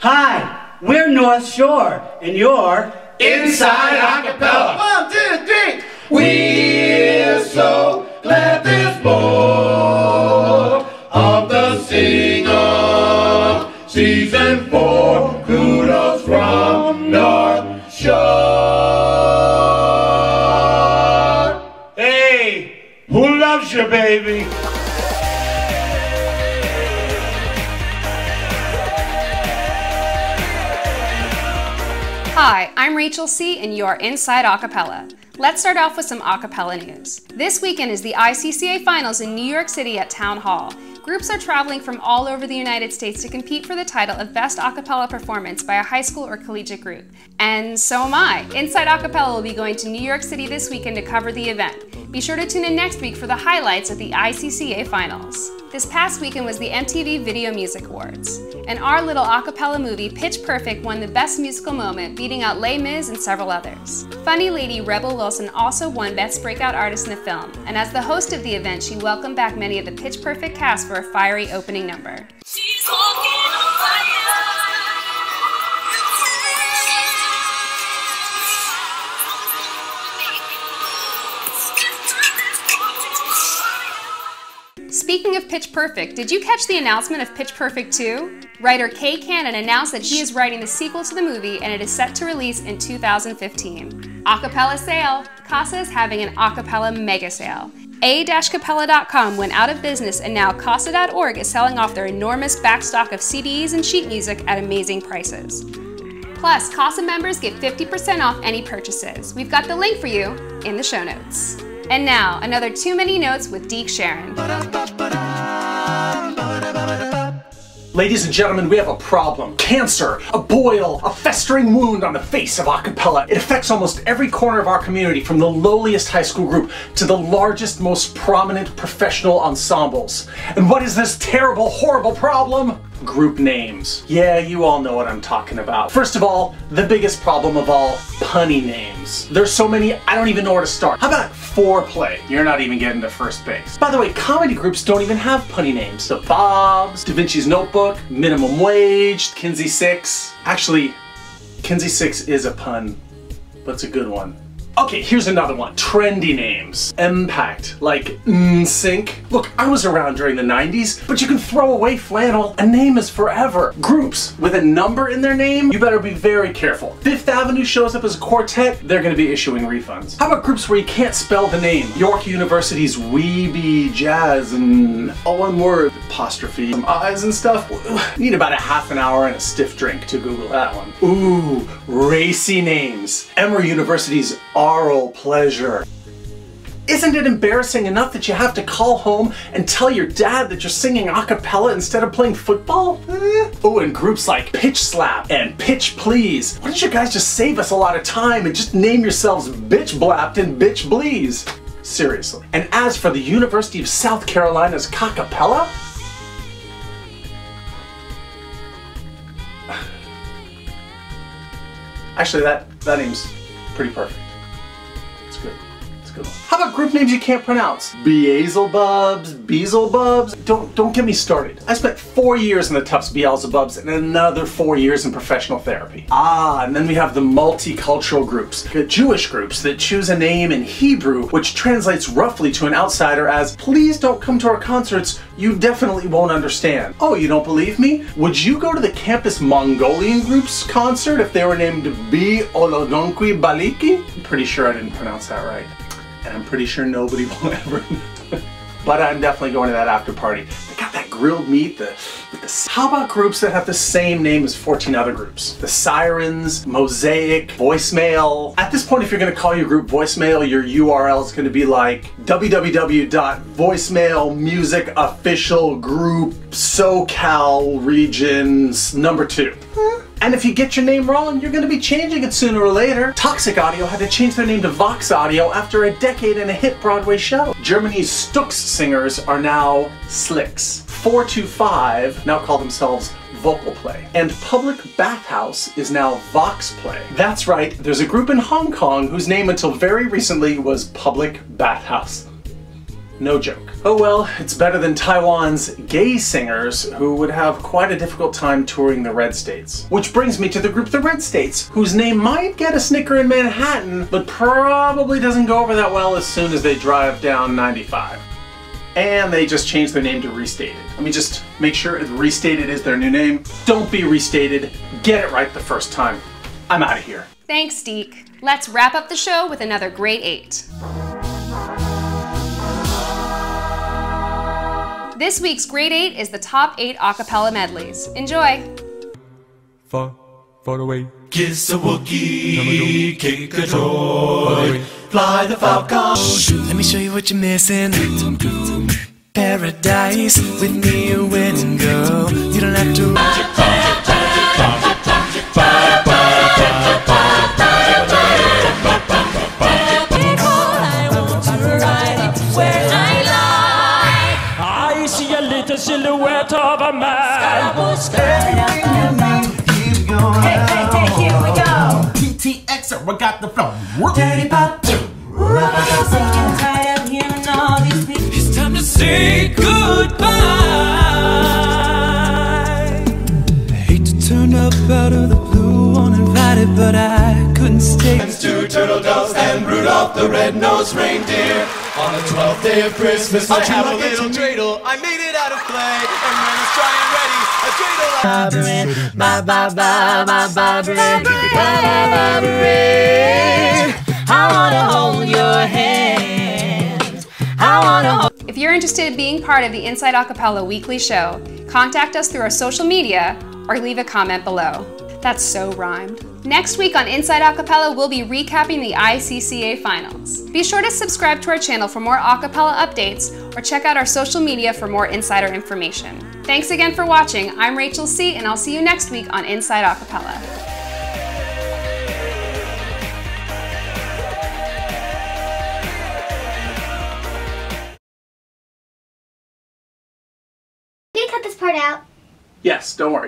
Hi, we're North Shore, and you're Inside A Cappella. 1, 2, 3. We're so glad there's more of the Sing Off Season 4. Kudos from North Shore. Hey, who loves you, baby? Hi, I'm Rachel C, and you are Inside A Cappella. Let's start off with some a cappella news. This weekend is the ICCA Finals in New York City at Town Hall. Groups are traveling from all over the United States to compete for the title of Best A Cappella Performance by a high school or collegiate group. And so am I. Inside A Cappella will be going to New York City this weekend to cover the event. Be sure to tune in next week for the highlights of the ICCA Finals. This past weekend was the MTV Video Music Awards, and our little a cappella movie, Pitch Perfect, won the Best Musical Moment, beating out Les Mis and several others. Funny lady Rebel Wilson also won Best Breakout Artist in a Film, and as the host of the event, she welcomed back many of the Pitch Perfect cast for a fiery opening number. She's walking on fire. Speaking of Pitch Perfect, did you catch the announcement of Pitch Perfect 2? Writer Kay Cannon announced that she is writing the sequel to the movie, and it is set to release in 2015. Acappella sale! CASA is having an acappella mega sale. A-cappella.com went out of business, and now CASA.org is selling off their enormous backstock of CDs and sheet music at amazing prices. Plus, CASA members get 50% off any purchases. We've got the link for you in the show notes. And now, another Too Many Notes with Deke Sharon. Ladies and gentlemen, we have a problem. Cancer, a boil, a festering wound on the face of a cappella. It affects almost every corner of our community, from the lowliest high school group to the largest, most prominent professional ensembles. And what is this terrible, horrible problem? Group names. Yeah, you all know what I'm talking about. First of all, the biggest problem of all, punny names. There's so many, I don't even know where to start. How about foreplay? You're not even getting to first base. By the way, comedy groups don't even have punny names. The Bobs, Da Vinci's Notebook, Minimum Wage, Kinsey Six. Actually, Kinsey Six is a pun, but it's a good one. Okay, here's another one. Trendy names. M-pact, like N-sync. Look, I was around during the 90s, but you can throw away flannel. A name is forever. Groups with a number in their name, you better be very careful. Fifth Avenue shows up as a quartet, they're gonna be issuing refunds. How about groups where you can't spell the name? York University's Weeby Jazz and all one word, apostrophe, some I's and stuff. Need about a half an hour and a stiff drink to Google that one. Ooh, racy names. Emory University's Moral Pleasure. Isn't it embarrassing enough that you have to call home and tell your dad that you're singing a cappella instead of playing football? Oh, and groups like Pitch Slap and Pitch Please. Why don't you guys just save us a lot of time and just name yourselves Bitch Blapped and Bitch Bleeze? Seriously. And as for the University of South Carolina's Cacapella, actually that name's pretty perfect. It's a good one. How about group names you can't pronounce? Beelzebubs, Beelzebubs. Don't get me started. I spent 4 years in the Tufts Beelzebubs and another 4 years in professional therapy. Ah, and then we have the multicultural groups, the Jewish groups that choose a name in Hebrew, which translates roughly to an outsider as, please don't come to our concerts, you definitely won't understand. Oh, you don't believe me? Would you go to the Campus Mongolian Group's concert if they were named B. Olodonki Baliki? I'm pretty sure I didn't pronounce that right. And I'm pretty sure nobody will ever. But I'm definitely going to that after party. They got that grilled meat, How about groups that have the same name as 14 other groups? The Sirens, Mosaic, Voicemail. At this point, if you're gonna call your group Voicemail, your URL is gonna be like www.voicemailmusicofficialgroupsocalregions2. And if you get your name wrong, you're gonna be changing it sooner or later. Toxic Audio had to change their name to Vox Audio after a decade and a hit Broadway show. Germany's Stux singers are now Slicks. 425 now call themselves Vocal Play. And Public Bathhouse is now Vox Play. That's right, there's a group in Hong Kong whose name until very recently was Public Bathhouse. No joke. Oh well, it's better than Taiwan's gay singers who would have quite a difficult time touring the Red States. Which brings me to the group The Red States, whose name might get a snicker in Manhattan, but probably doesn't go over that well as soon as they drive down 95. And they just changed their name to Restated. Let me just make sure Restated is their new name. Don't be Restated. Get it right the first time. I'm out of here. Thanks, Deke. Let's wrap up the show with another great eight. This week's Grade 8 is the top 8 acapella medleys. Enjoy! Far, far away. Kiss a Wookiee, kick a toy, fly the falcon. Let me show you what you're missing. Paradise, with me you win and go. You don't have to silhouette of a man. Here we go. TTXer, we got the flow. Dirty pop. Tired of hearing all these people. It's time to say goodbye. I hate to turn up out of the blue uninvited, but I couldn't stay. It's two turtle doves and Rudolph the red-nosed reindeer. On the 12th day of Christmas, I have a little dreidel. I made it out of clay, and when it's dry and ready, a dreidel I... I wanna hold your hand. I wanna hold... If you're interested in being part of the Inside A Cappella weekly show, contact us through our social media or leave a comment below. That's so rhymed. Next week on Inside A Cappella, we'll be recapping the ICCA finals. Be sure to subscribe to our channel for more a cappella updates or check out our social media for more insider information. Thanks again for watching. I'm Rachel C, and I'll see you next week on Inside A Cappella. Can you cut this part out? Yes, don't worry.